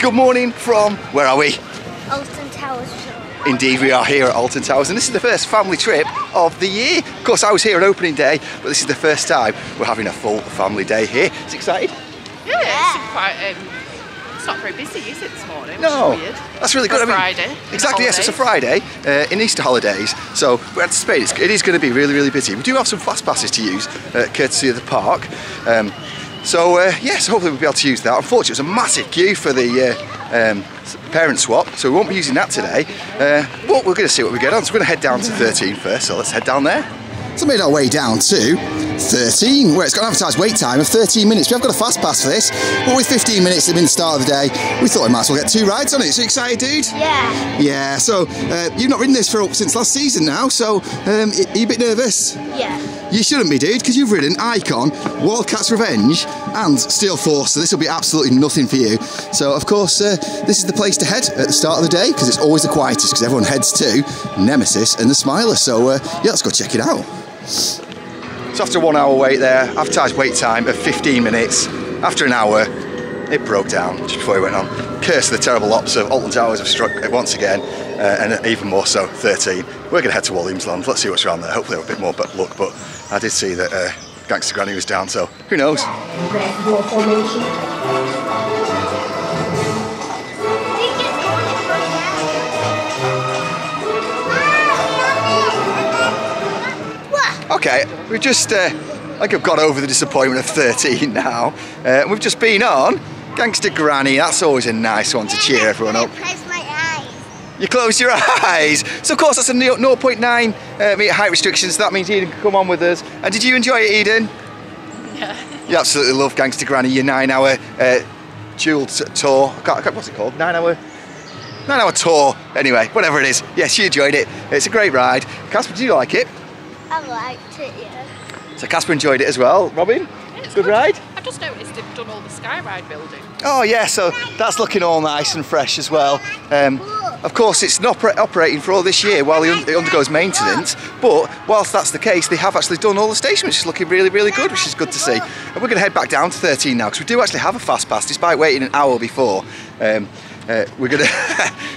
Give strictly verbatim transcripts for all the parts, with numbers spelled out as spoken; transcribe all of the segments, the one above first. Good morning from, where are we? Alton Towers. Indeed, we are here at Alton Towers, and this is the first family trip of the year. Of course, I was here on opening day, but this is the first time we're having a full family day here. Is it excited? Yeah, yeah. It's quite, um, it's not very busy, is it, this morning? No, which is weird. That's really good. It's a I mean, Friday. Exactly, yes, it's a Friday uh, in Easter holidays, so we anticipate it's, it is going to be really, really busy. We do have some fast passes to use, uh, courtesy of the park. Um, So uh, yes, hopefully we'll be able to use that. Unfortunately, it's a massive queue for the uh, um, parent swap, so we won't be using that today. Uh, but we're going to see what we get on. So we're going to head down to thirteen first. So let's head down there. So we made our way down to thirteen, where it's got an advertised wait time of thirteen minutes. We have got a fast pass for this, but with fifteen minutes at the start of the day, we thought we might as well get two rides on it. So excited, dude? Yeah. Yeah. So uh, you've not ridden this for since last season now, so um, are you a bit nervous? Yeah. You shouldn't be, dude, because you've ridden Icon, Wildcat's Revenge and Steel Force, so this will be absolutely nothing for you. So, of course, uh, this is the place to head at the start of the day, because it's always the quietest, because everyone heads to Nemesis and the Smiler. So, uh, yeah, let's go check it out. So after a one-hour wait there, advertised wait time of fifteen minutes. After an hour, it broke down just before we went on. Curse of the terrible ops of Alton Towers have struck once again, uh, and even more so, thirteen. We're going to head to Walliamsland. Let's see what's around there. Hopefully have a bit more luck, but I did see that uh, Gangster Granny was down, so who knows? Okay, we've just, uh, I think I've got over the disappointment of thirteen now. Uh, we've just been on Gangster Granny. That's always a nice one to cheer everyone up. You close your eyes. So of course that's a zero point nine uh, metre height restriction, so that means Eden can come on with us. And did you enjoy it, Eden? Yeah. You absolutely love Gangster Granny, your nine hour uh, dual tour. I can't, I can't, what's it called? Nine hour? Nine hour tour. Anyway, whatever it is. Yes, you enjoyed it. It's a great ride. Casper, did you like it? I liked it, yeah. So Casper enjoyed it as well. Robin? Yeah, good, good ride? I just noticed they've done all the Skyride building. Oh yeah, so that's looking all nice and fresh as well. Um, Of course, it's not oper operating for all this year while it undergoes maintenance, but whilst that's the case, they have actually done all the station, which is looking really, really good, which is good to see. And we're going to head back down to thirteen now, because we do actually have a fast pass, despite waiting an hour before. Um, uh, we're going to,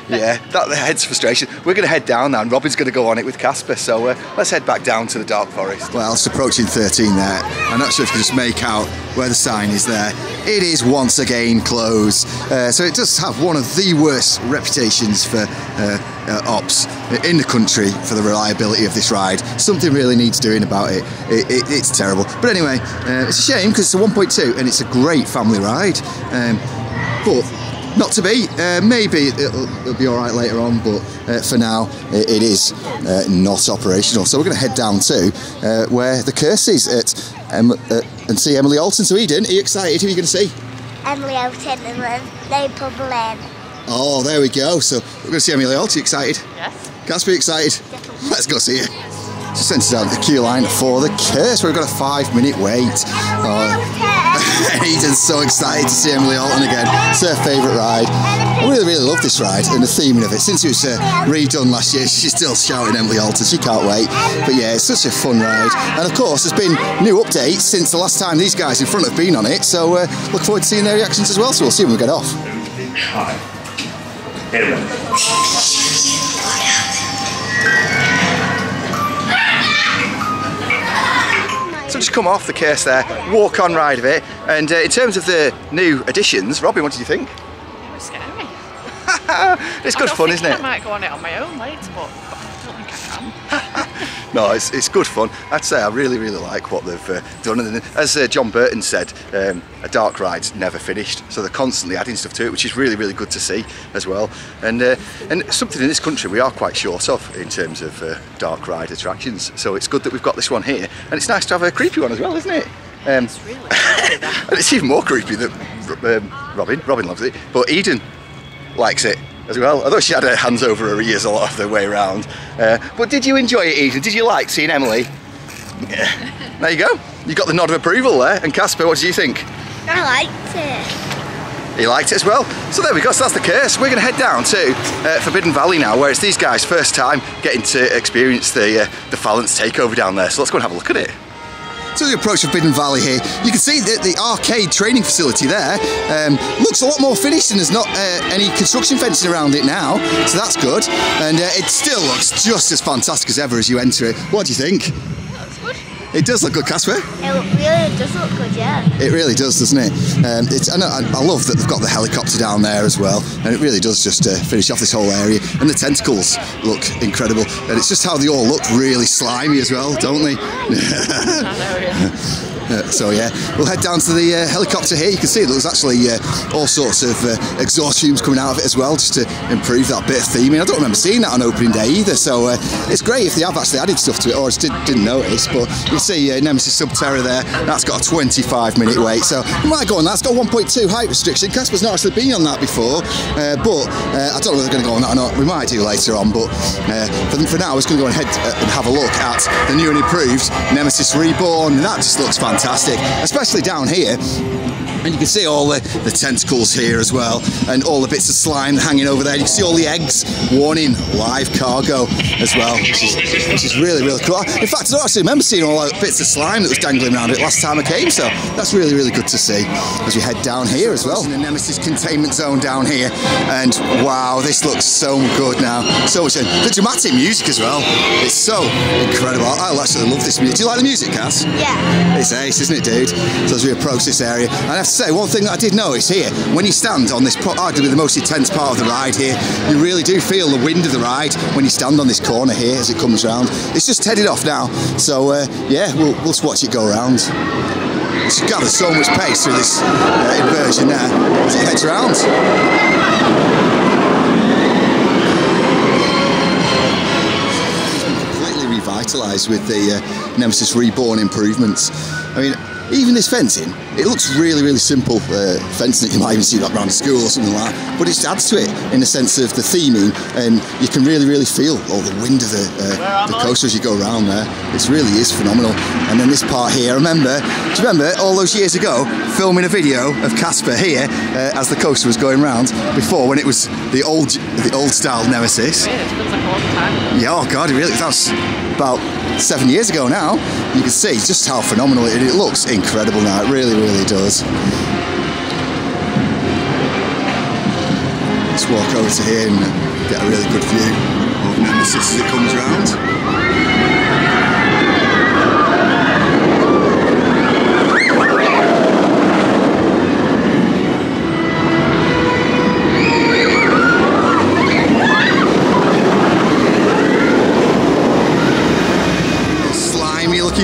yeah, that head's frustration. We're going to head down now, and Robin's going to go on it with Casper, so uh, let's head back down to the Dark Forest. Well, it's approaching thirteen there. I'm not sure if you can just make out where the sign is there. It is once again closed, uh, so it does have one of the worst reputations for uh, uh, ops in the country for the reliability of this ride. Something really needs doing about it. It, it it's terrible. But anyway, uh, it's a shame because it's a one point two and it's a great family ride. Um, but not to be. Uh, maybe it'll, it'll be all right later on, but uh, for now it, it is uh, not operational. So we're going to head down to uh, where the Curse is at. Um, uh, and see Emily Alton. So Eden, are you excited? Who are you going to see? Emily Alton and Maple Lane. Oh, there we go. So we're going to see Emily Alton. Excited? Yes. Casper, excited? Definitely. Let's go see her. She sent us down the queue line for the Curse. We've got a five-minute wait. Oh. Eden's so excited to see Emily Alton again. It's her favourite ride. I really, really love this ride and the theming of it. Since it was uh, redone last year, she's still shouting Emily Alton. She can't wait. But yeah, it's such a fun ride. And of course, there's been new updates since the last time these guys in front have been on it. So uh, look forward to seeing their reactions as well. So we'll see when we get off. Hi. So just come off the Curse there, walk on ride of it. And uh, in terms of the new additions, Robin, what did you think? Scary. It's good fun, isn't it? I might go on it on my own later, but I don't think I can. No, it's, it's good fun. I'd say I really, really like what they've uh, done. And as uh, John Burton said, um, a dark ride's never finished, so they're constantly adding stuff to it, which is really, really good to see as well. And uh, and something in this country we are quite short of in terms of uh, dark ride attractions. So it's good that we've got this one here, and it's nice to have a creepy one as well, isn't it? Um, it's really creepy, that. And it's even more creepy than um, Robin. Robin loves it, but Eden likes it as well, although she had her hands over her ears a lot of the way around. Uh, but did you enjoy it, Eden? Did you like seeing Emily? Yeah. There you go. You got the nod of approval there. And Casper, what did you think? I liked it. You liked it as well? So there we go, so that's the Curse. We're going to head down to uh, Forbidden Valley now, where it's these guys' first time getting to experience the, uh, the Phalanx takeover down there. So let's go and have a look at it. So as we approach Forbidden Valley here, you can see that the arcade training facility there um, looks a lot more finished, and there's not uh, any construction fencing around it now, so that's good. And uh, it still looks just as fantastic as ever as you enter it. What do you think? It looks good. It does look good, Casper. It really does look good, yeah. It really does, doesn't it? Um, it's, I, know, I, I love that they've got the helicopter down there as well, and it really does just uh, finish off this whole area. And the tentacles look incredible, and it's just how they all look really slimy as well, don't they? Uh, so yeah, we'll head down to the uh, helicopter here. You can see there's actually uh, all sorts of uh, exhaust fumes coming out of it as well, just to improve that bit of theming. I don't remember seeing that on opening day either, so uh, it's great if they have actually added stuff to it, or I just did, didn't notice. But you can see uh, Nemesis Subterra there, that's got a twenty-five minute wait, so we might go on that. It's got one point two height restriction. Casper's not actually been on that before, uh, but uh, I don't know if they're going to go on that or not. We might do later on, but uh, for, for now I was going to go and head uh, and have a look at the new and improved Nemesis Reborn, and that just looks fantastic. Fantastic, especially down here. And you can see all the, the tentacles here as well, and all the bits of slime hanging over there. You can see all the eggs warning live cargo as well, which is, which is really, really cool. In fact, I don't actually remember seeing all the bits of slime that was dangling around it last time I came, so that's really, really good to see as we head down here as well. In the Nemesis containment zone down here, and wow, this looks so good now. So much, and the dramatic music as well. It's so incredible. I actually love this music. Do you like the music, Cass? Yeah. It's ace, isn't it, dude? So as we approach this area, and I have say one thing that I did notice here, when you stand on this arguably the most intense part of the ride here, you really do feel the wind of the ride when you stand on this corner here as it comes round. It's just headed off now, so uh, yeah, we'll, we'll just watch it go round. It's gathered so much pace through this uh, inversion there as it heads round. Completely revitalised with the uh, Nemesis Reborn improvements. I mean, even this fencing, it looks really, really simple uh, fencing. You might even see that around school or something like that, but it adds to it in the sense of the theming, and you can really, really feel all the wind of the, uh, the coaster as you go around there. It really is phenomenal. And then this part here, I remember, do you remember all those years ago filming a video of Casper here uh, as the coaster was going round before, when it was the old, the old style Nemesis? Yeah, it feels like all the time. Yeah, oh God, it really, that was about seven years ago now. You can see just how phenomenal it is. It looks incredible now, it really, really does. Let's walk over to here and get a really good view of Nemesis as it comes round.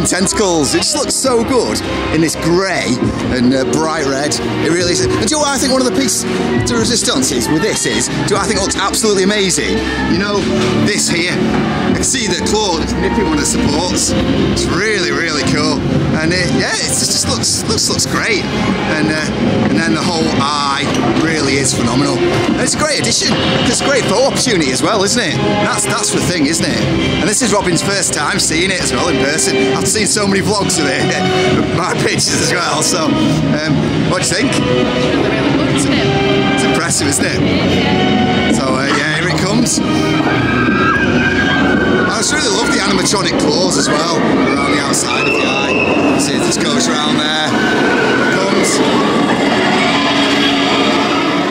Tentacles, it just looks so good in this grey and uh, bright red. It really is. And do you know what I think one of the pieces de resistance is with this is? Do you know what I think looks absolutely amazing? You know, this here. I can see that Claude is nipping one of the supports. It's really, really cool. And it, yeah, it just looks looks looks great. And uh, and then the whole eye really is phenomenal. And it's a great addition. It's a great photo opportunity as well, isn't it? That's that's the thing, isn't it? And this is Robin's first time seeing it as well in person. I've seen so many vlogs of it, my pictures as well, so um, what do you think? It's impressive, isn't it? So uh, yeah, here it comes. I just really love the animatronic claws as well around the outside of the eye. See, it just goes around there, it comes.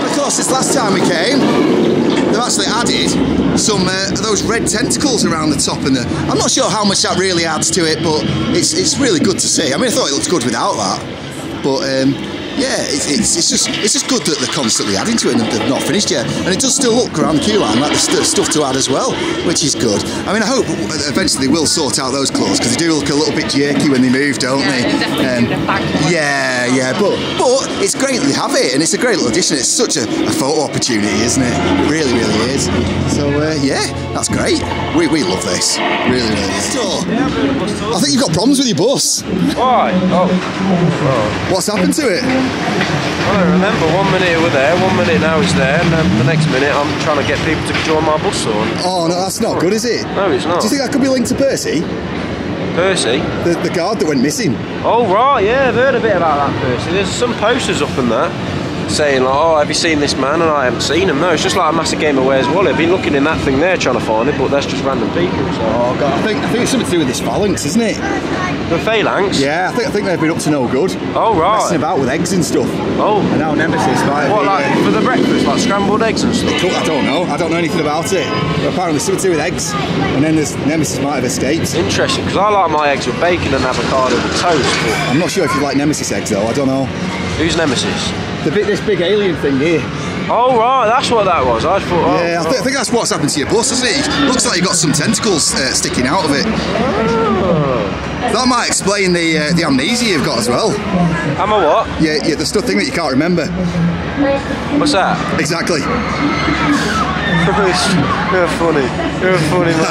But of course, this last time we came, they've actually added some uh, those red tentacles around the top, and the, I'm not sure how much that really adds to it, but it's it's really good to see. I mean, I thought it looked good without that, but um, yeah, it's, it's it's just it's just good that they're constantly adding to it, and they've not finished yet. And it does still look around the queue line like there's st stuff to add as well, which is good. I mean, I hope eventually they will sort out those claws, because they do look a little bit jerky when they move, don't yeah, they? Um, do the back yeah, yeah, but but it's great to have it, and it's a great little addition. It's such a, a photo opportunity, isn't it? It really, really is. So uh, yeah, that's great. We we love this. Really, really. So, I think you've got problems with your bus. Why? Oh. Oh. What's happened to it? I don't remember, one minute we're there, one minute now it's there, and then the next minute I'm trying to get people to join my bus on. Oh no, that's not good, is it? No, it's not. Do you think that could be linked to Percy? Percy? The, the guard that went missing. Oh right, yeah, I've heard a bit about that Percy. There's some posters up in there. saying like, oh, have you seen this man? And I haven't seen him. No, it's just like a massive game of Where's Wally. I've been looking in that thing there trying to find it, but that's just random people. So. Oh god, I think I think it's something to do with this phalanx, isn't it? The phalanx? Yeah, I think I think they've been up to no good. Oh right. Messing about with eggs and stuff. Oh. And now Nemesis. Like, what like uh, for the breakfast, like scrambled eggs and stuff? I don't know. I don't know anything about it. But apparently something to do with eggs, and then there's Nemesis might have escaped. Interesting, because I like my eggs with bacon and avocado with toast. But... I'm not sure if you like Nemesis eggs though. I don't know. Who's Nemesis? The bit, this big alien thing here. Oh right, that's what that was. I thought. Oh, yeah, I, th I think that's what's happened to your bus, isn't it? It looks like you got some tentacles uh, sticking out of it. Oh. That might explain the uh, the amnesia you've got as well. Am I what? Yeah, yeah, the stuff thing that you can't remember. What's that? Exactly. You're funny. You're a funny man. You're a funny man.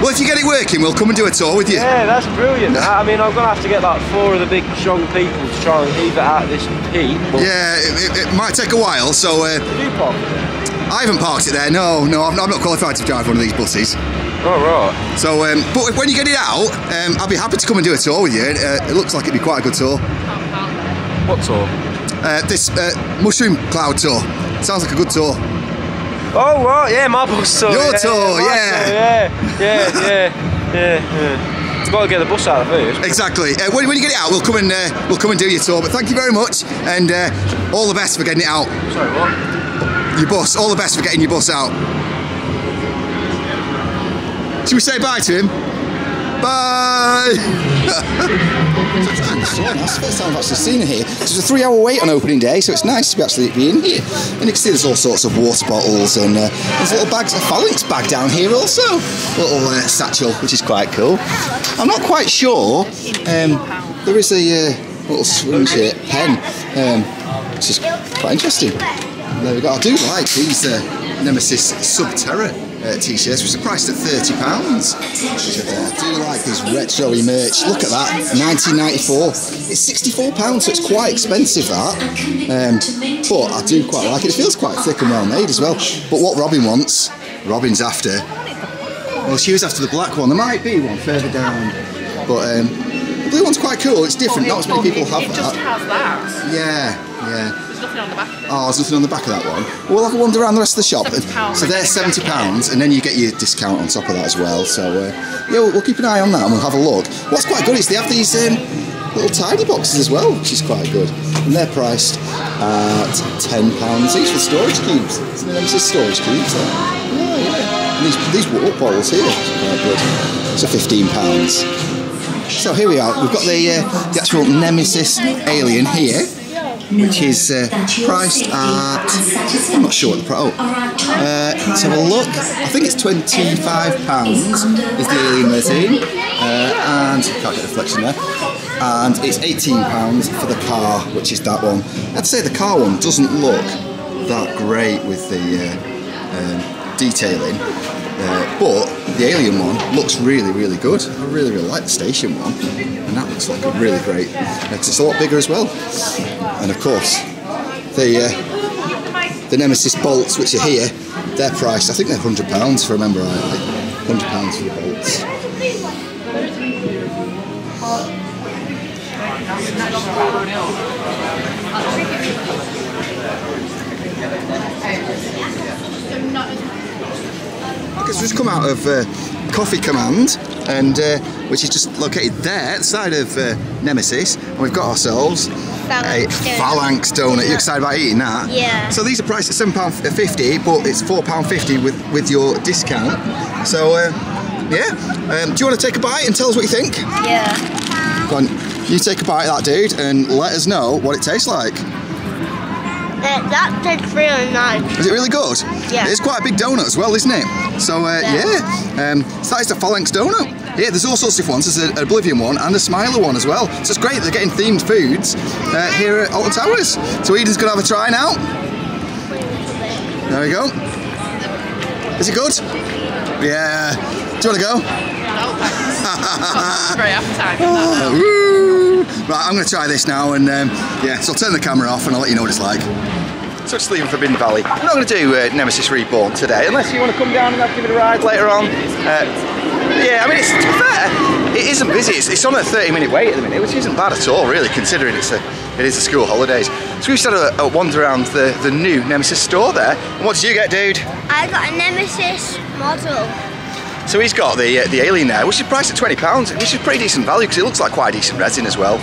Well, if you get it working, we'll come and do a tour with you. Yeah, that's brilliant. I mean, I'm gonna have to get like four of the big strong people to try and leave it out of this heat. Yeah, it, it, it might take a while. So. Uh, Did you park it there? I haven't parked it there. No, no, I'm not, I'm not qualified to drive one of these buses. Oh, right. So, um, but when you get it out, um, I'll be happy to come and do a tour with you. Uh, it looks like it'd be quite a good tour. What tour? Uh, this uh, mushroom cloud tour. Sounds like a good tour. Oh, right, yeah, my bus tour. Your yeah, tour, yeah. Yeah, yeah, yeah, yeah, yeah. It's got to get the bus out of it. Exactly. Uh, when, when you get it out, we'll come and uh, we'll come and do your tour. But thank you very much, and uh, all the best for getting it out. Sorry, what? Your bus. All the best for getting your bus out. Should we say bye to him? Bye! That's the first time I've actually seen it here. There's a three hour wait on opening day, so it's nice to be actually be in here. And you can see there's all sorts of water bottles and uh, there's little bags, a phalanx bag down here also. A little uh, satchel, which is quite cool. I'm not quite sure. Um, there is a uh, little swing here, pen, um, which is quite interesting. There we go. I do like these uh, Nemesis Subterra. Uh, t-shirts, which are priced at thirty pounds. I do like this retro-y merch. Look at that, nineteen ninety-four. It's sixty-four pounds, so it's quite expensive, that. Um, but I do quite like it. It feels quite thick and well-made as well. But what Robin wants, Robin's after. Well, she was after the black one. There might be one further down. But um, the blue one's quite cool. It's different. Not as many people have that. It just has that. Yeah, yeah. There's nothing on the back of it. Oh, there's nothing on the back of that one. We'll have a wander around the rest of the shop. So they're seventy pounds, and then you get your discount on top of that as well. So, uh, yeah, we'll, we'll keep an eye on that and we'll have a look. What's quite good is they have these um, little tidy boxes as well, which is quite good. And they're priced at ten pounds each for storage cubes. Isn't it just storage cubes there? Yeah, yeah. And these, these water bottles here, quite good. So fifteen pounds. So here we are. We've got the, uh, the actual Nemesis alien here. Which is uh, priced at, I'm not sure what the price, oh, uh, let's have a look, I think it's twenty-five pounds is the alien limousine, uh, and, can't get a reflection there, and it's eighteen pounds for the car, which is that one. I'd say the car one doesn't look that great with the uh, um, detailing, uh, but the alien one looks really, really good. I really, really like the station one, and that looks like a really great, because it's a lot bigger as well. And of course, the uh, the Nemesis bolts, which are here, they're priced, I think they're one hundred pounds if I remember rightly. one hundred pounds for the bolts. I guess we've just come out of uh, Coffee Command, and uh, which is just located there, outside of uh, Nemesis, and we've got ourselves Phalanx a donut. Phalanx donut. You're excited about eating that? Yeah. So these are priced at seven pounds fifty, but it's four pounds fifty with, with your discount. So, uh, yeah. Um, do you want to take a bite and tell us what you think? Yeah. Go on, you take a bite of that, dude, and let us know what it tastes like. Uh, that tastes really nice. Is it really good? Yeah. It's quite a big donut as well, isn't it? So, uh, yeah. yeah. Um, so that is the Phalanx donut. Yeah, there's all sorts of ones. There's an Oblivion one and a Smiler one as well. So it's great they're getting themed foods uh, here at Alton Towers. So Eden's going to have a try now. There we go. Is it good? Yeah. Do you want to go? Great appetite. Oh, right, I'm going to try this now, and um, yeah, so I'll turn the camera off and I'll let you know what it's like. So it's leaving Forbidden Valley. I'm not going to do uh, Nemesis Reborn today, unless you want to come down and I'll give it a ride later on. Uh, Yeah, I mean, it's, to be fair, it isn't busy. It's, it's on a thirty minute wait at the minute, which isn't bad at all, really, considering it's a, it is a school holidays. So we've started a, a wander around the, the new Nemesis store there. And what did you get, dude? I got a Nemesis model. So he's got the uh, the alien there, which is priced at twenty pounds, which is pretty decent value because it looks like quite decent resin as well.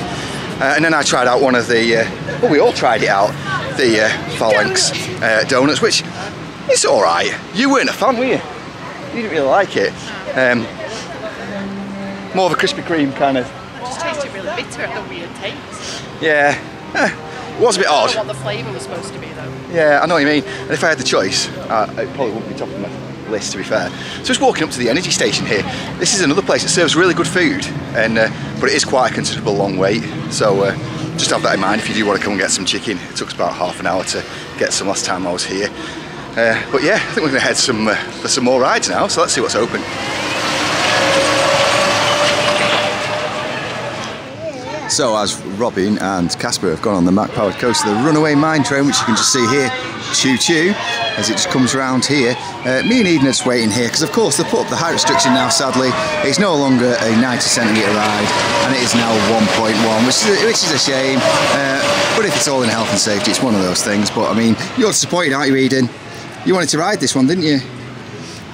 Uh, and then I tried out one of the, uh, well, we all tried it out, the uh, Phalanx uh, donuts, which it's all right. You weren't a fan, were you? You didn't really like it. Um, more of a Krispy Kreme kind of. It just tasted really bitter and a weird taste. Yeah. Eh, it was a bit odd. I don't know what the flavour was supposed to be though. Yeah, I know what you mean. And if I had the choice, uh, it probably wouldn't be top of my list, to be fair. So just walking up to the energy station here. This is another place that serves really good food, and uh, but it is quite a considerable long wait. So uh, just have that in mind if you do want to come and get some chicken. It took us about half an hour to get some last time I was here. Uh, but yeah, I think we're going to head some uh, for some more rides now. So let's see what's open. So as Robin and Casper have gone on the Mac-powered coaster, the Runaway Mine Train, which you can just see here, choo-choo, as it just comes round here. Uh, me and Eden are just waiting here, because of course they put up the height restriction now, sadly. It's no longer a ninety centimetre ride, and it is now one point one, which, which is a shame. Uh, but if it's all in health and safety, it's one of those things. But I mean, you're disappointed, aren't you, Eden? You wanted to ride this one, didn't you?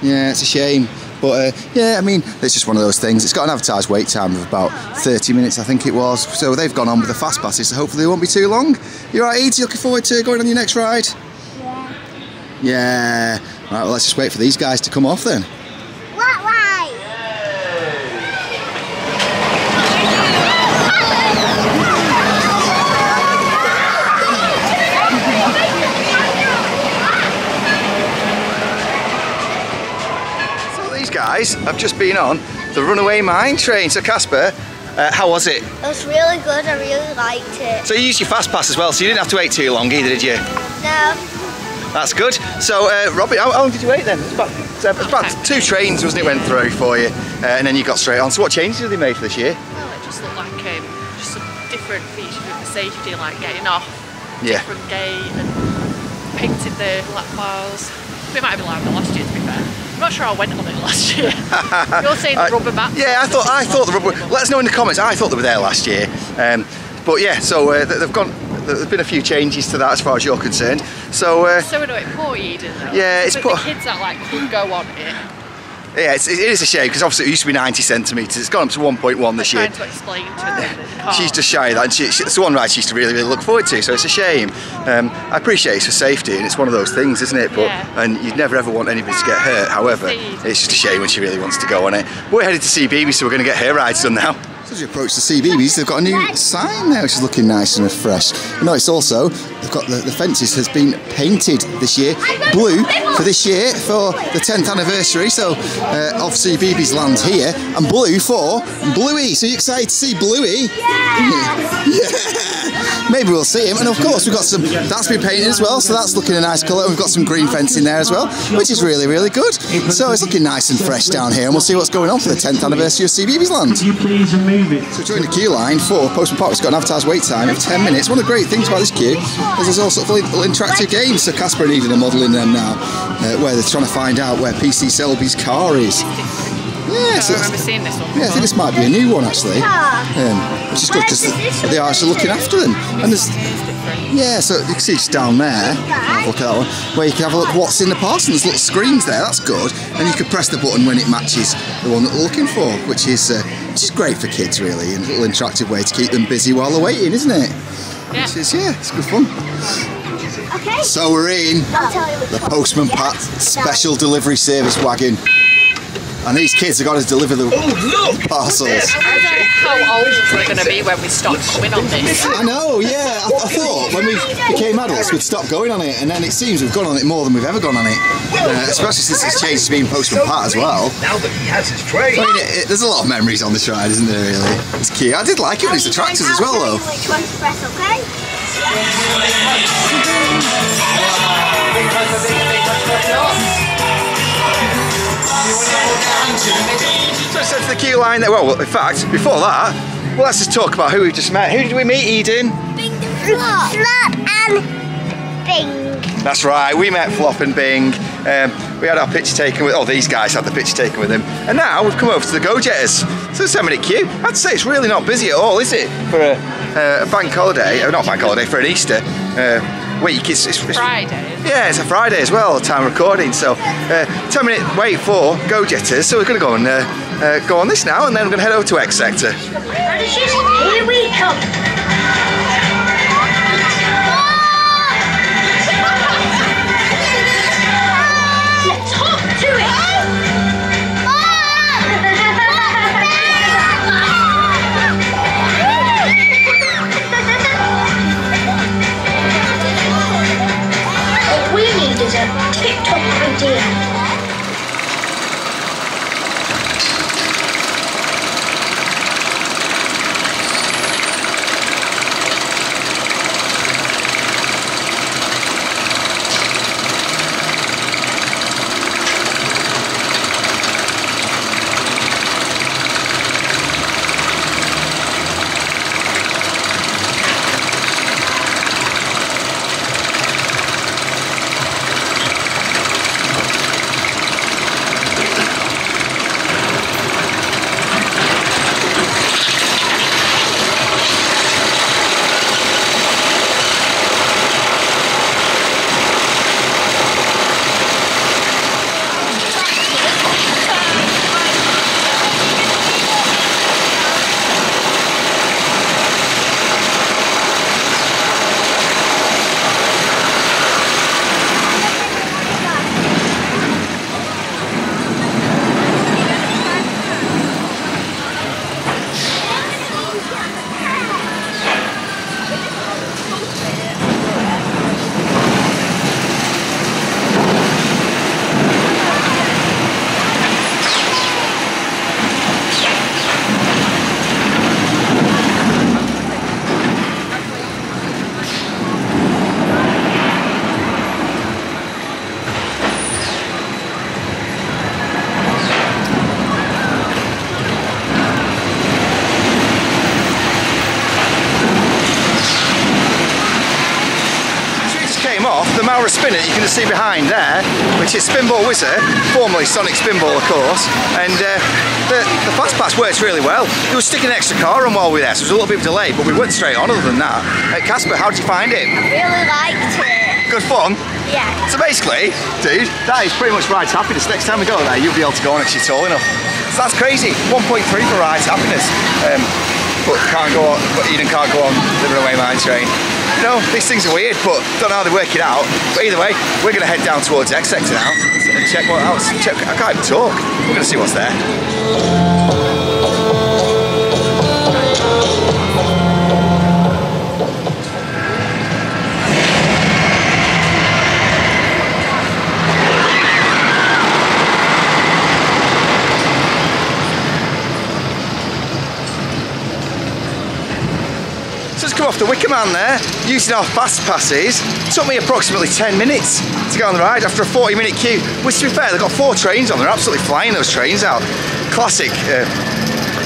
Yeah, it's a shame. But uh, yeah, I mean, it's just one of those things. It's got an advertised wait time of about thirty minutes, I think it was. So they've gone on with the fast passes, so hopefully it won't be too long. You all right, Edie? Looking forward to going on your next ride? Yeah. Yeah. All right, well, let's just wait for these guys to come off then. What ride? Guys, I've just been on the Runaway Mine Train. So Casper, uh, how was it? It was really good, I really liked it. So you used your fast pass as well, so you didn't have to wait too long either, did you? No. That's good. So uh, Robbie, how, how long did you wait then? It was about, it was about two trains, wasn't it, went through for you, uh, and then you got straight on. So what changes have they made for this year? Well, it just looked like um, just some different features with the safety, like getting off, yeah. Different gate, and painted the lap bars. We might have been like the last year, to be fair. I'm not sure I went on it last year. You're saying the rubber mats? Yeah, I thought I thought the rubber. Let us know in the comments. I thought they were there last year, um, but yeah. So uh, they've gone. There's been a few changes to that, as far as you're concerned. So. Uh, so annoying, poor Eden. Though. Yeah, it's but poor. The kids that like could go on it. Yeah, it's, it is a shame because obviously it used to be ninety centimetres. It's gone up to one point one this year. I'm trying to explain to her. She's just shy of that. And she, she, it's the one ride she used to really, really look forward to. So it's a shame. Um, I appreciate it's for safety, and it's one of those things, isn't it? But yeah. And you'd never ever want anybody to get hurt. However, it's just a shame when she really wants to go on it. We're headed to CBeebies, so we're going to get her rides done now. So as you approach the CBeebies, they've got a new sign there, which is looking nice and refreshed. And notice also, they've got the, the fences has been painted this year, blue for this year, for the tenth anniversary, so uh, of CBeebies Land here, and blue for Bluey. So are you excited to see Bluey? Yeah! Yeah! Maybe we'll see him, and of course we've got some, that's been painted as well, so that's looking a nice colour, and we've got some green fencing there as well, which is really, really good. So it's looking nice and fresh down here, and we'll see what's going on for the tenth anniversary of CBeebies Land. Could you please So during the queue line for Postman Pat, it's got an advertised wait time of ten minutes. One of the great things about this queue is there's all sorts of little interactive games. So Casper and Eden are modelling them now, uh, where they're trying to find out where P C Selby's car is. Yeah, so I remember seeing this one. Yeah, I think this might be a new one actually, um, which is good because they are actually looking after them. And there's, yeah, so you can see it's down there. Look at that one, where you can have a look what's in the parcel. There's little screens there. That's good, and you can press the button when it matches the one that they're looking for, which is uh, which is great for kids really, and a little interactive way to keep them busy while they're waiting, isn't it? Yeah. Which is, yeah, it's good fun. Okay. So we're in the Postman Pat special delivery service wagon. And these kids have got to deliver the oh, look. parcels. I don't know how old we're going to be when we stop going on this. I know, yeah. I, I thought when we became adults we'd stop going on it, and then it seems we've gone on it more than we've ever gone on it. Uh, especially since it's changed to being Postman Pat as well. Now that he has his train. I mean, it, it, there's a lot of memories on this ride, isn't there, really? It's cute. I did like it with the tractors as well, though. Which one to press, okay? So it's so the queue line there. Well, in fact, before that, well, let's just talk about who we've just met. Who did we meet, Eden? Bing and Flop. Flop and Bing. That's right, we met Flop and Bing. Um, we had our picture taken with, oh, these guys had the picture taken with them. And now we've come over to the GoJetters. So it's a ten minute queue. I'd say it's really not busy at all, is it? For a, uh, a bank holiday, uh, not bank holiday, for an Easter. uh, week. It's, it's, it's Friday. Yeah, it's a Friday as well, time recording. So uh, ten minute wait for GoJetters. So we're going to go and uh, uh, go on this now, and then we're going to head over to X Sector. Here we come. Spinner you can just see behind there, which is Spinball Wizard, formerly Sonic Spinball of course, and uh, the, the fast pass works really well. It was sticking an extra car on while we were there, so it was a little bit of a delay, but we went straight on other than that. Uh, Casper, how did you find it? Really liked it. Good fun? Yeah. So basically, dude, that is pretty much Ride's Happiness. Next time we go there, you'll be able to go on it, she's tall enough. So that's crazy, one point three for Ride's Happiness. Um, but can't go on, but Eden can't go on the Runaway Mine Train. You know, these things are weird, but don't know how they work it out. But either way, we're going to head down towards X Sector now and check what else. Check, I can't even talk. We're going to see what's there. Off the Wicker Man there, using our fast passes, took me approximately ten minutes to get on the ride after a forty minute queue, which to be fair, they've got four trains on, they're absolutely flying those trains out. Classic uh,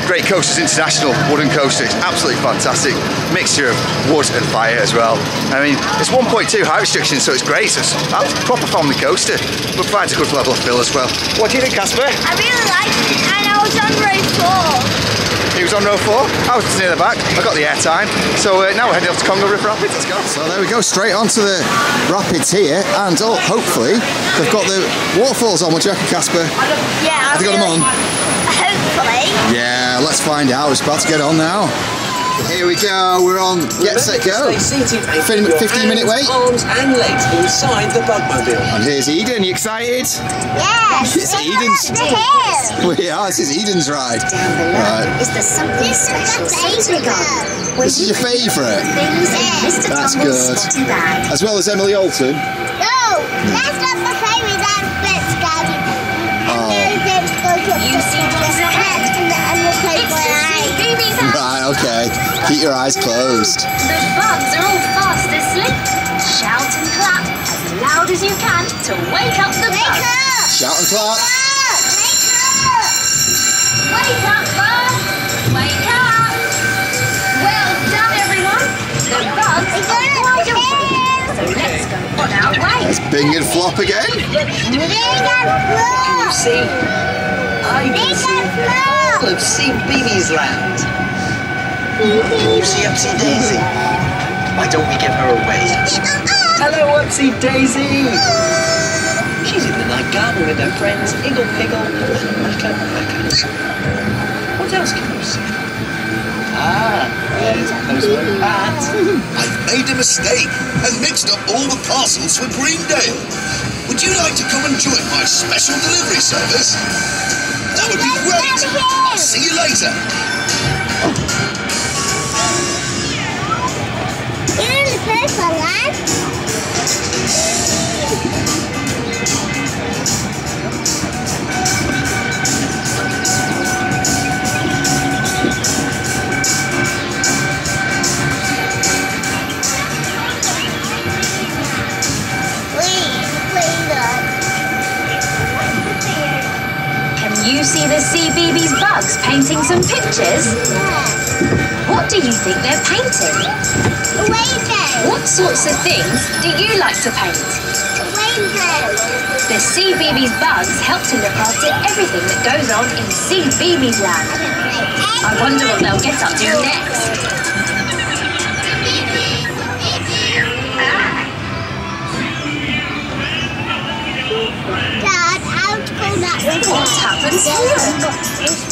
Great Coasters International wooden coaster, it's absolutely fantastic, mixture of wood and fire as well. I mean, it's one point two height restriction, so it's great, so it's a proper family coaster, but provides a good level of feel as well. What do you think, Casper? I really liked it, and I was on road four. He was on row four, I was near the back, I got the airtime, so uh, now we're heading off to Congo River Rapids, let's go. So there we go, straight onto the rapids here, and oh, hopefully they've got the waterfalls on, would you reckon, Casper? Yeah, I've got them on. Hopefully. Yeah, let's find out, we're about to get on now. Here we go, we're on Get Set Go. fifteen minute wait. Arms and legs inside the bugmobile. And here's Eden, you excited? Yes! It's Eden's. We are, this is Eden's ride. Down below right. Is there something special? This is your favourite. That's good. As well as Emily Alton. No! That's not my favourite, that's Bit Scary. And those go to okay, keep your eyes closed. Those bugs are all fast asleep. Shout and clap as loud as you can to wake up the wake bugs. Up. Shout and clap. Wake up! Wake up, bugs! Wake up! Well done, everyone. The bugs are wide awake. So let's go on our way. That's Bing and Flop again. Bing and Flop! You see, I can see all of CBeebies Land. You see Upsy Daisy. Why don't we give her away? Hello, Upsy Daisy! She's in the night garden with her friends Iggle Piggle and Macca-pacca. What else can you say? Ah, there's Postman Pat. I've made a mistake and mixed up all the parcels for Greendale. Would you like to come and join my special delivery service? That would be great! I'll see you later! Here's the first one, lad. Can you see the CBeebies bugs painting some pictures? Yeah. What do you think they're painting? Rainbow. What sorts of things do you like to paint? Rainbow. The CBeebies bugs help to look after everything that goes on in CBeebies Land. I wonder what they'll get up to next. Dad, I'll call that river. What happens here?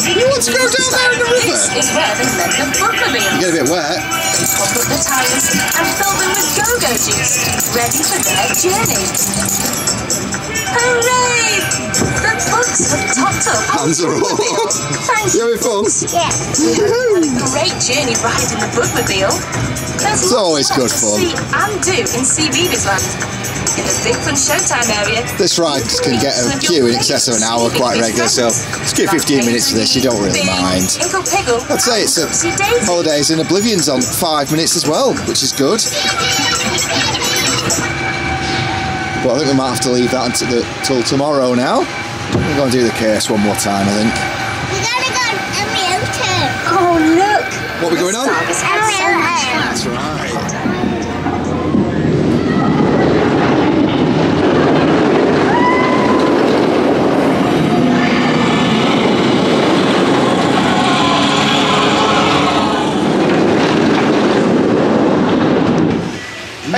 You want to go down there in the river? This is where they let the bugger is. You get a bit wet. Pop up the tires and fill them with go-go juice, ready for their journey. Hooray! The bugs have topped up. Hands are up. Thank you. You're fun. Yeah. Great journey riding the bugmobile. There's it's always good fun. See and do in CBeebies Land. In the Big Fun Showtime area. This ride can get a queue in excess of an hour quite regularly, so let's give fifteen minutes to this, you don't really mind. I'd say it's a holidays and Oblivion's on five minutes as well, which is good. But I think we might have to leave that until, the, until tomorrow now. We're going to do the curse one more time, I think. We're going to go on Emily Alton. Oh, look! What are we going on? Emily Alton. That's right.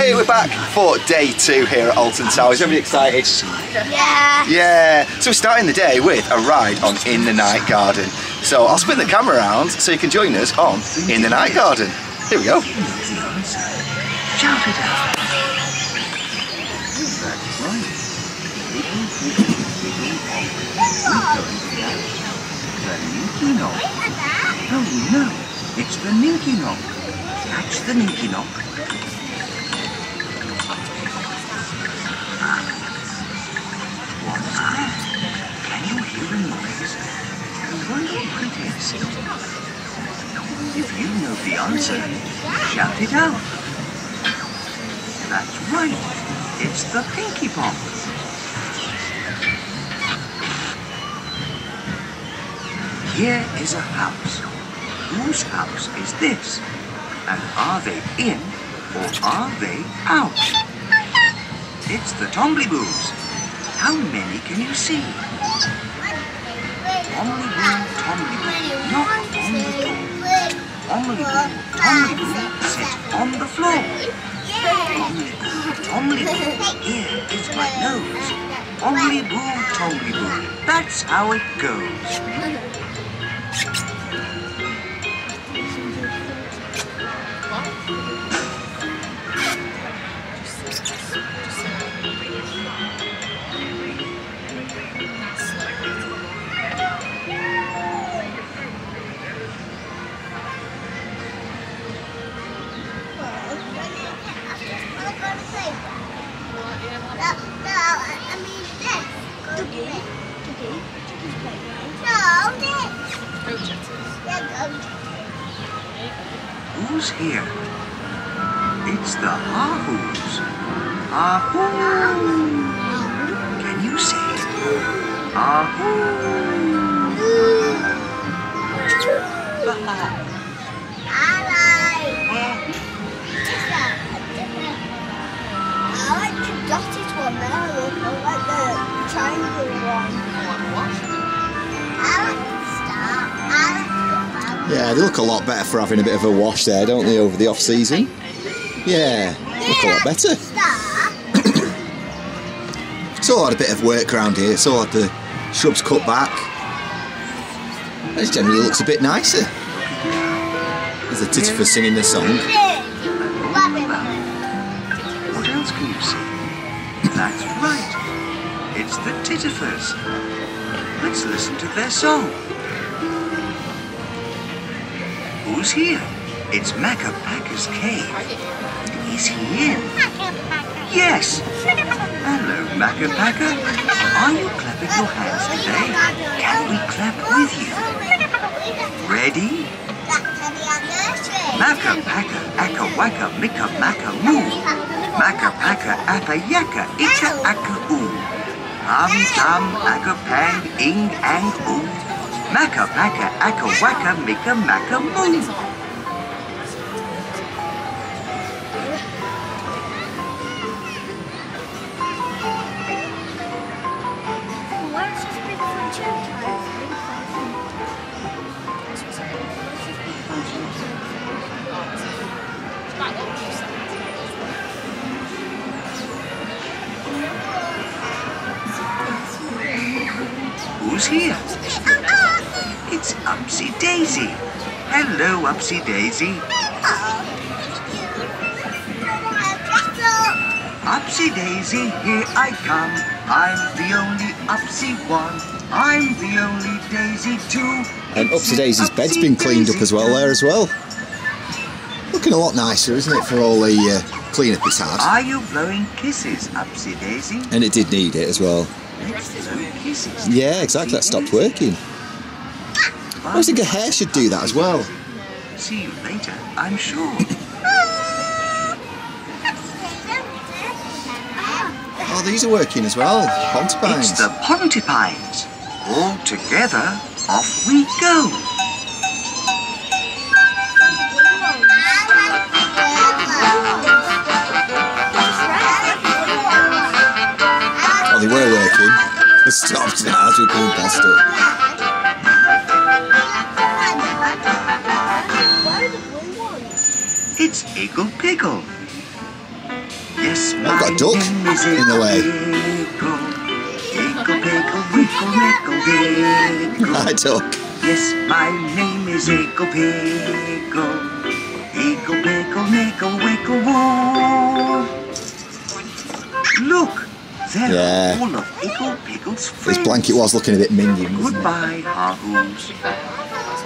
Hey, we're back for day two here at Alton Towers. Everybody excited? Yeah. Yeah. So we're starting the day with a ride on In The Night Garden. So I'll spin the camera around so you can join us on In The Night Garden. Here we go. Oh no, it's the Ninky Nonk. Catch the Ninky Nonk. If you know the answer, shout it out. That's right, it's the Pinky Pop. Here is a house. Whose house is this? And are they in or are they out? It's the Tombliboos. How many can you see? Tombliboo, Tombliboo, knock on the door. Tombliboo, Tombliboo, sit on the floor. Tombliboo, Tombliboo, here is my nose. Tombliboo, Tombliboo, that's how it goes. Who's here? It's the Hahoos. Ahoo! Can you see it? Ahoo! Baha! I like the dotted one, but I like the triangle one. I like the star. I like the flower. Yeah, they look a lot better for having a bit of a wash there, don't they, over the off-season? Yeah, look a lot better. It's all had a bit of work around here. It's all had the shrubs cut back. It generally looks a bit nicer. There's a titty for singing the song. What else can you see? That's right. It's the titifers. Let's listen to their song. Who's here? It's Macca-pacca's cave. Is he in? Yes. Hello, Macca-pacca. Are you clapping your hands today? Can we clap with you? Ready? Macca-pacca, acca-wacca, micca-macca, moo. Macca-pacca, acca-yacca, itcha-acca-oo. Hum-tum, acca-pang, ing-ang-oo. Macca-pacca, acca-wacca, micca-macca, moo. Who's here? It's Upsy Daisy. Hello, Upsy Daisy. Upsy Daisy, here I come. I'm the only Upsy one. I'm the only Daisy too. And Upsy Daisy's bed's been cleaned up as well there as well. Looking a lot nicer, isn't it, for all the uh, clean-up it's had. Are you blowing kisses, Upsy Daisy? And it did need it as well. Kisses. Yeah, exactly, that stopped working. I always think a hair should do that as well. See you later, I'm sure. Oh, these are working as well, Pontypines. It's the Pontypines. All together, off we go. They were working. It stopped now as we go past it. It's Iggle Piggle. Yes, I've got a duck in the way. Iggle Piggle, wiggle, wiggle, wiggle. Hi, duck. Yes, my name is Iggle Piggle. Iggle Piggle, wiggle, wiggle, whoa. Look. They're yeah. All of Iggle Piggle's friends. This blanket was looking a bit minion, wasn't Goodbye, it? Harhoos.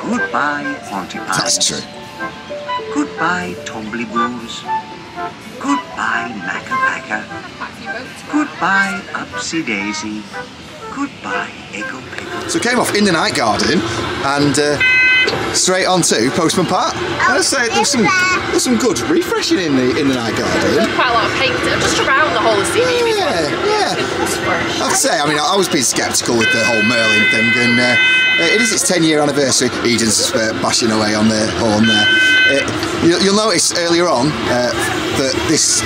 Goodbye, Pontypines. That's true. Goodbye, Tombliboos. Goodbye, Macca-pacca. Goodbye, Upsy Daisy. Goodbye, Iggle Piggle. So we came off In The Night Garden and uh, straight on to Postman Pat. And I say there's some there's some good refreshing in the in the Night Garden. There's quite a lot of paint just around the whole of C B. Yeah, I'd say, I mean, I was being sceptical with the whole Merlin thing, and uh, it is its ten year anniversary. Eden's uh, bashing away on the horn there. Uh, you, you'll notice earlier on uh, that this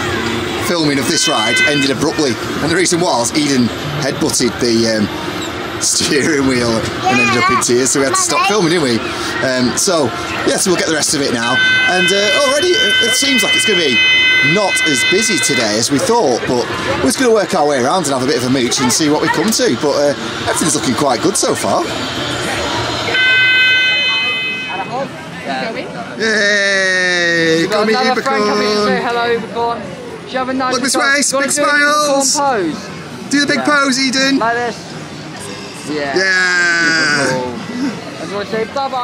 filming of this ride ended abruptly, and the reason was Eden headbutted the um, steering wheel and ended up in tears, so we had to stop filming, didn't we? Um, so, yeah, so we'll get the rest of it now, and uh, already it seems like it's going to be not as busy today as we thought, but we're just going to work our way around and have a bit of a mooch and see what we come to, but uh, everything's looking quite good so far. Yay! We've got another friend coming in, say hello, Bacorn. Do you have a nice Look this way, big smiles! Do, pose? do the big yeah. pose, Eden! Like this! Yeah! Yeah.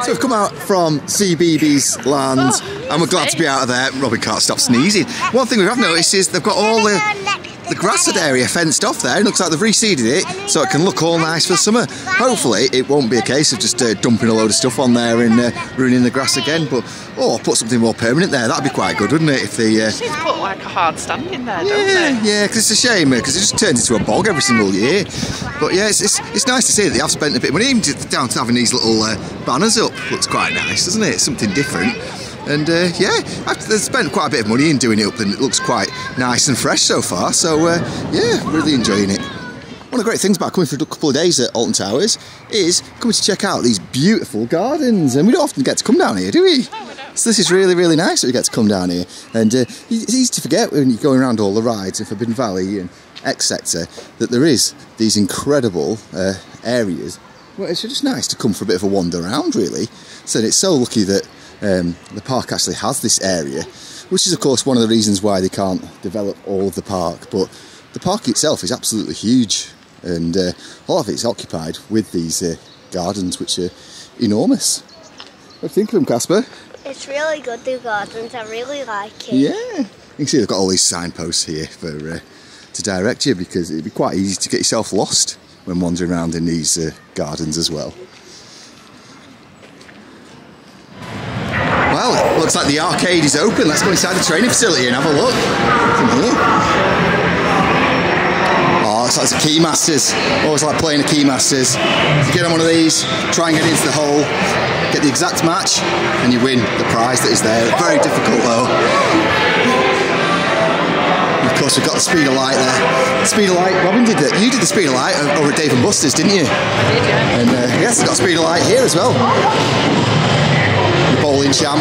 So we've come out from CBeebies Land and we're glad to be out of there. Robin can't stop sneezing. One thing we have noticed is they've got all the, the grassed area fenced off there. It looks like they've reseeded it so it can look all nice for the summer. Hopefully it won't be a case of just uh, dumping a load of stuff on there and uh, ruining the grass again. But oh, put something more permanent there. That'd be quite good, wouldn't it? If they uh, just put like a hard stand in there, yeah, don't they? Yeah, because it's a shame because it just turns into a bog every single year. But yeah, it's, it's, it's nice to see that they have spent a bit of money, even down to having these little uh, banners up. Looks quite nice, doesn't it? Something different. And uh, yeah, they've spent quite a bit of money in doing it up and it looks quite nice and fresh so far. So uh, yeah, really enjoying it. One of the great things about coming for a couple of days at Alton Towers is coming to check out these beautiful gardens. And we don't often get to come down here, do we? No, we don't. So this is really, really nice that we get to come down here. And uh, it's easy to forget when you're going around all the rides in Forbidden Valley and X Sector that there is these incredible uh, areas. Well, it's just nice to come for a bit of a wander around, really. So it's so lucky that um, the park actually has this area, which is, of course, one of the reasons why they can't develop all of the park. But the park itself is absolutely huge, and uh, all of it's occupied with these uh, gardens, which are enormous. What do you think of them, Casper? It's really good, the gardens. I really like it. Yeah. You can see they've got all these signposts here for uh, to direct you, because it'd be quite easy to get yourself lost when wandering around in these uh, gardens as well. Well, it looks like the arcade is open. Let's go inside the training facility and have a look. Come here. Oh, looks like it's a Keymasters. Always like playing a Keymasters. If you get on one of these, try and get into the hole, get the exact match, and you win the prize that is there. Very difficult though. Of course, we've got the speed of light there. The speed of light, Robin did that. You did the speed of light over at Dave and Buster's, didn't you? I did, yeah. And uh, yes, we've got speed of light here as well. The bowling champ.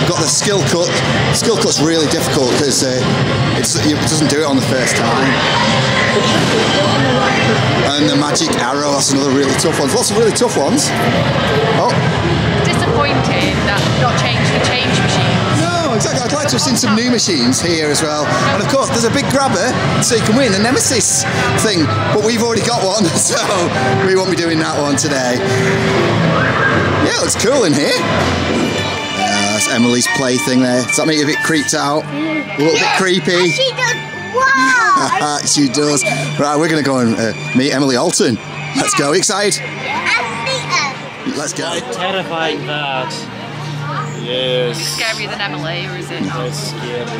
We've got the skill cut. Skill cut's really difficult because uh, it doesn't do it on the first time. And the magic arrow, that's another really tough one. Lots of really tough ones. Oh. Disappointed that we've not changed the change machines. No. Exactly. I'd like to have seen some new machines here as well, and of course there's a big grabber so you can win a Nemesis thing, but we've already got one, so we won't be doing that one today. Yeah, it looks cool in here. Uh, that's Emily's plaything there. Does that make you a bit creeped out? A little bit creepy? She does. Wow! She does. Right, we're going to go and uh, meet Emily Alton. Let's go. Excited? Let's go. It's terrifying that. Yes. Is it scarier than Emily, or is it not? It's scary.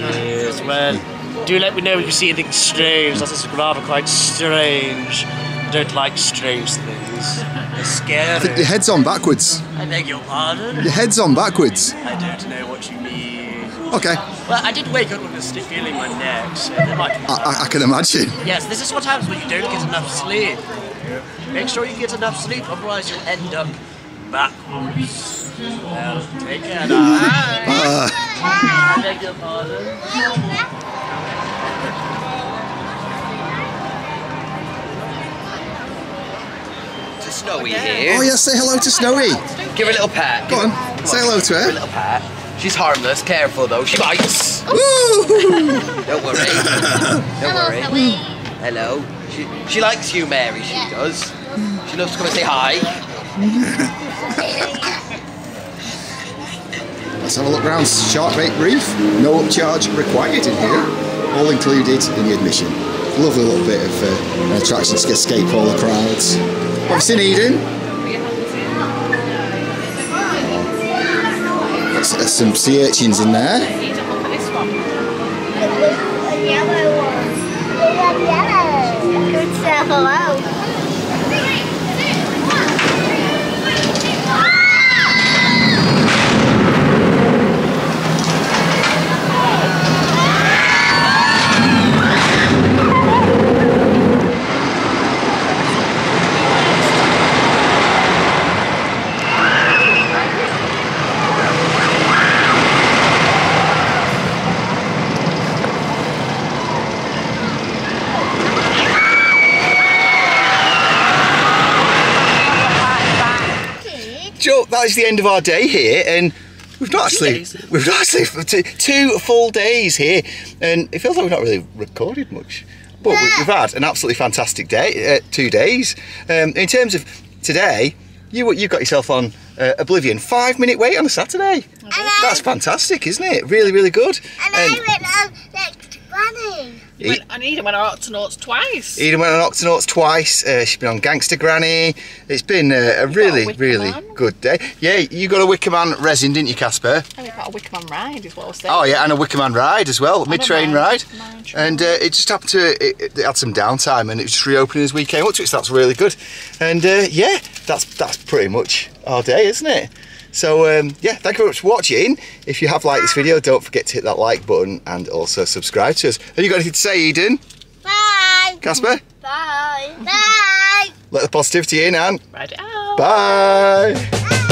Yes, well, do let me know if you see anything strange. That is rather quite strange. I don't like strange things. They're scary. I think your head's on backwards. I beg your pardon? Your head's on backwards. I don't know what you mean. Okay. Well, I did wake up with a stiff feeling in my neck, so there might be I, I can imagine. Yes, this is what happens when you don't get enough sleep. Make sure you get enough sleep, otherwise you'll end up backwards. Well, take care now. Uh, I beg your pardon. To Snowy here. Oh yeah, say hello to Snowy. Give her a little pat. Go on, Come say on. hello to her. Give her a little pat. She's harmless, careful though, she bites. Don't worry. Don't worry. Hello, hello. She, she likes you, Mary, she yeah. does. She loves to come and say hi. Let's have a look around Sharkbait Reef. No upcharge required in here. All included in the admission. Lovely little bit of uh, an attraction to escape all the crowds. What have you seen, Eden? There's uh, some sea urchins in there. The yellow ones. They have yellow. Good say hello. That is the end of our day here, and we've not actually we've not actually two full days here, and it feels like we've not really recorded much, but we've had an absolutely fantastic day. Uh, two days. Um, in terms of today, you you got yourself on uh, Oblivion, five minute wait on a Saturday. That's fantastic, isn't it? Really, really good. And, and I went on running. Went, and Eden went on Octonauts twice. Eden went on Octonauts twice. Uh, she's been on Gangster Granny. It's been uh, a you really, a really Man. good day. Yeah, you got a Wicker Man resin, didn't you, Casper? And we've got a Wicker Man ride, is what I was saying. Oh yeah, and a Wicker Man ride as well, mid-train ride. Mine train. And uh, it just happened to it, it, it had some downtime, and it was just reopening as we came up to it. So that's really good. And uh, yeah, that's that's pretty much our day, isn't it? So um, yeah, thank you very much for watching. If you have liked this video, don't forget to hit that like button and also subscribe to us. Have you got anything to say, Eden? Bye. Casper? Bye. Bye. Let the positivity in, and ride it out. Bye. Bye.